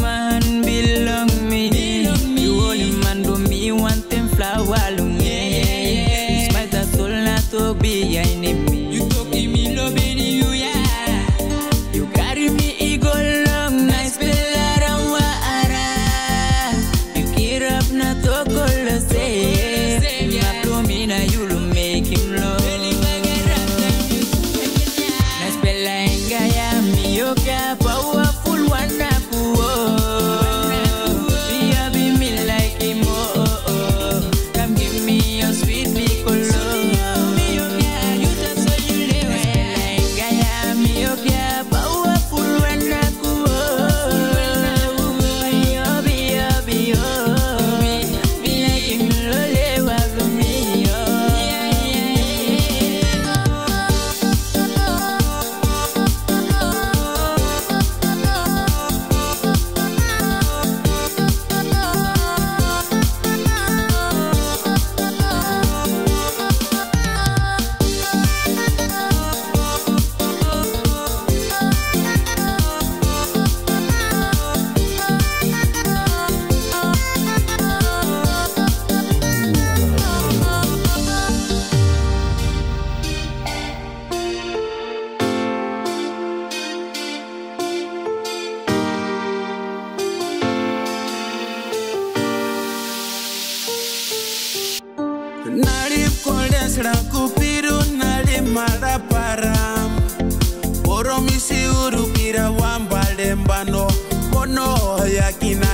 man belong me. You only man do me one thing flower alone. It's my soul not to be an enemy. You talk in me love in you, yeah. You carry me ego long, nice pelara waara. You get up na to call say. My promina you lo make him love. Nice pela engaya mi yoga powerful one. Nari kolden serang kupiru nari mara param. Boro misi uru kira wambal dembano. Bono yakin.